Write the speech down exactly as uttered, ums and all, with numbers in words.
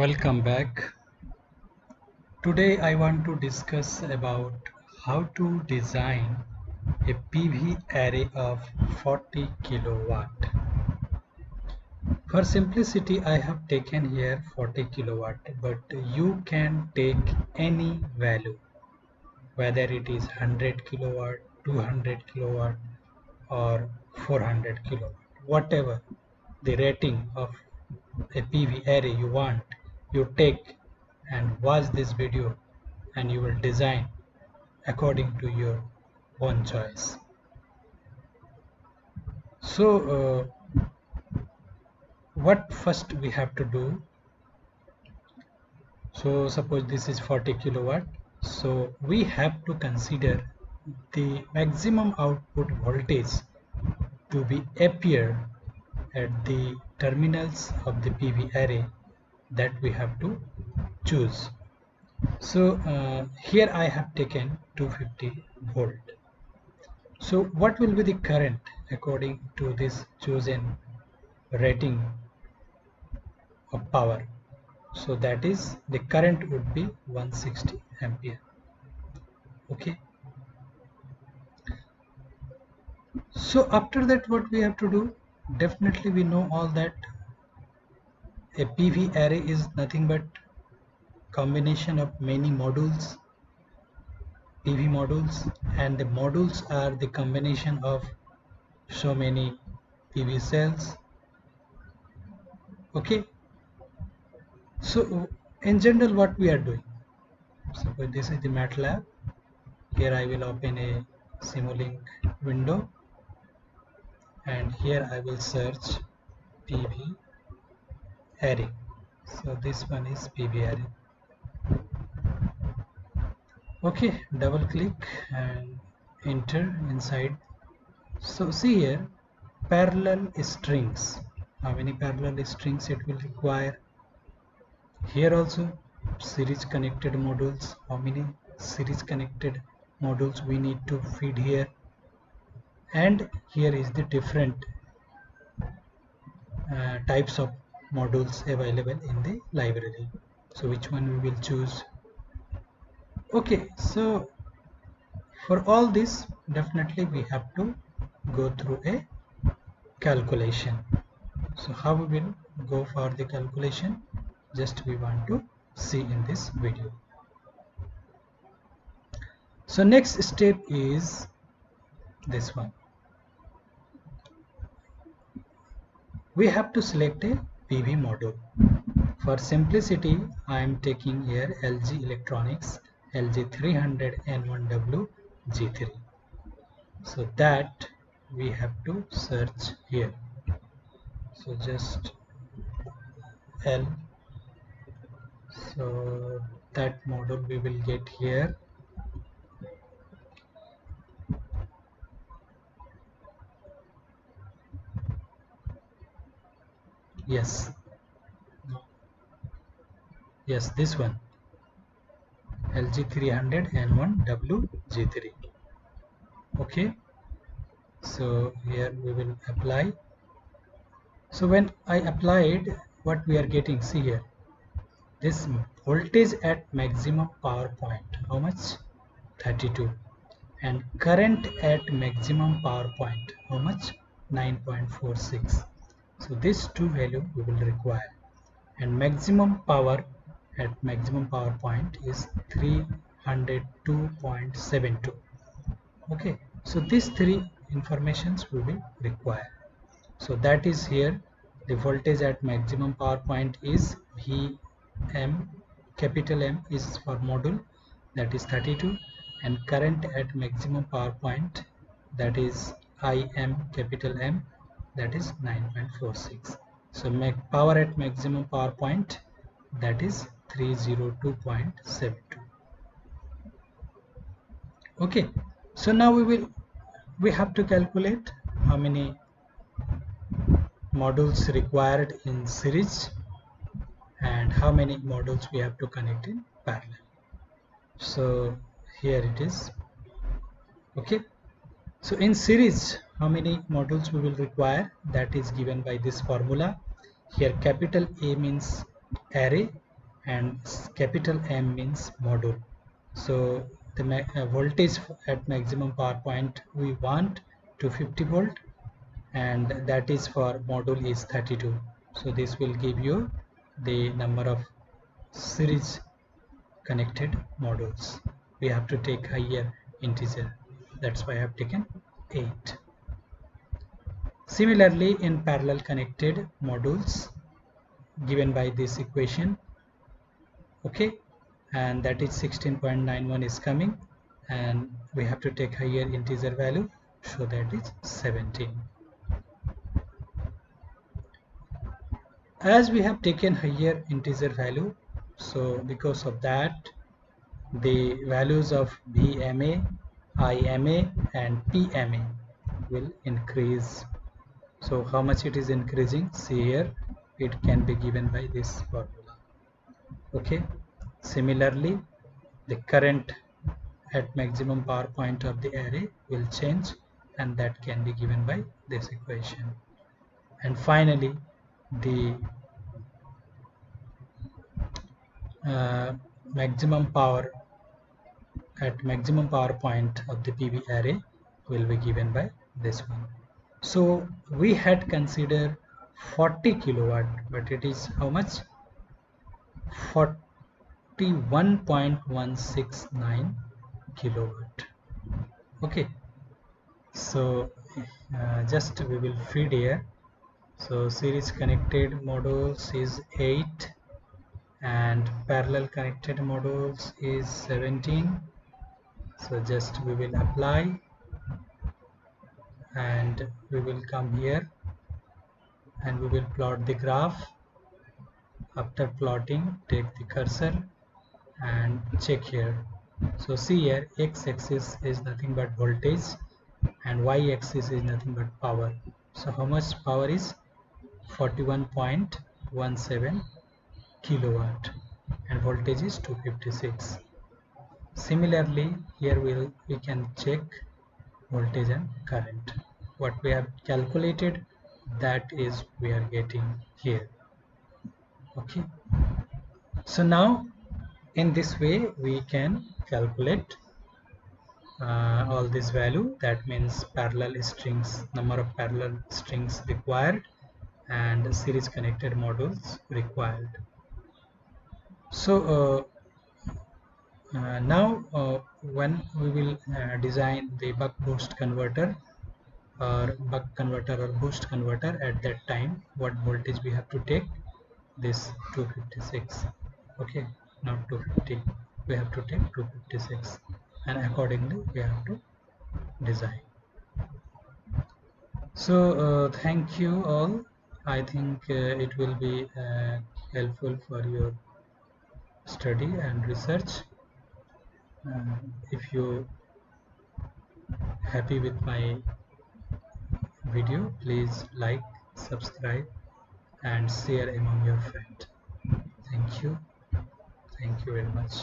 Welcome back. Today I want to discuss about how to design a P V array of forty kilowatt. For simplicity I have taken here forty kilowatt, but you can take any value, whether it is one hundred kilowatt, two hundred kilowatt or four hundred kilowatt, whatever the rating of a P V array you want. You take and watch this video and you will design according to your own choice. So uh, what first we have to do. So suppose this is forty kilowatt, so we have to consider the maximum output voltage to be appeared at the terminals of the P V array that we have to choose. So uh, here I have taken two hundred fifty volt. So what will be the current according to this chosen rating of power? So that is, the current would be one hundred sixty ampere. Okay. So after that, what we have to do? Definitely we know all that a P V array is nothing but combination of many modules, P V modules, and the modules are the combination of so many P V cells. Okay, so in general what we are doing, suppose this is the MATLAB. Here I will open a Simulink window and here I will search P V array. So this one is P V array. Okay, double click and enter inside. So see here, parallel strings, how many parallel strings it will require. Here also series connected modules, how many series connected modules we need to feed here. And here is the different uh, types of modules available in the library. So which one we will choose? Okay, so for all this definitely we have to go through a calculation. So how we will go for the calculation, just we want to see in this video. So next step is this one. We have to select a P V module. For simplicity I am taking here L G Electronics L G three hundred N one W G three. So that we have to search here. So just L, so that module we will get here. Yes, yes, this one, L G three hundred N one W G three. Okay, so here we will apply. So when I applied, what we are getting, see here, this voltage at maximum power point, how much? thirty-two, and current at maximum power point, how much? nine point four six. So this two value we will require, and maximum power at maximum power point is three hundred two point seven two. Okay, so these three informations we will require. So that is here, the voltage at maximum power point is V M, capital M is for module, that is thirty-two, and current at maximum power point, that is I M, capital M, that is nine point four six. So make power at maximum power point, that is three hundred two point seven two. Okay, so now we will we have to calculate how many modules required in series and how many modules we have to connect in parallel. So here it is. Okay, so in series how many modules we will require, that is given by this formula. Here capital A means array and capital M means module. So the uh, voltage at maximum power point we want two hundred fifty volt, and that is for module is thirty-two. So this will give you the number of series connected modules. We have to take higher integer, that's why I have taken eight. Similarly, in parallel connected modules given by this equation, okay, and that is sixteen point nine one is coming, and we have to take higher integer value, so that is seventeen. As we have taken higher integer value, so because of that the values of V M A, I M A and P M A will increase. So how much it is increasing, see here it can be given by this formula. Okay, similarly the current at maximum power point of the array will change, and that can be given by this equation. And finally the uh, maximum power at maximum power point of the P V array will be given by this one. So we had considered forty kilowatt, but it is how much, forty-one point one six nine kilowatt. Okay, so uh, just we will feed here. So series connected modules is eight, and parallel connected modules is seventeen. So just we will apply, and we will come here and we will plot the graph. After plotting, take the cursor and check here. So see here, x-axis is nothing but voltage and y-axis is nothing but power. So how much power is forty-one point one seven kilowatt, and voltage is two hundred fifty-six. Similarly here we'll, we can check voltage and current. What we have calculated, that is we are getting here. Okay, so now in this way we can calculate uh, all this value, that means parallel strings, number of parallel strings required and series connected modules required. So uh, uh, now uh, when we will uh, design the buck boost converter or buck converter or boost converter, at that time what voltage we have to take, this two hundred fifty-six, okay, not two hundred fifty, we have to take two hundred fifty-six, and accordingly we have to design. So uh, thank you all. I think uh, it will be uh, helpful for your study and research. Uh, if you happy with my video, please like, subscribe and share among your friends. Thank you. Thank you very much.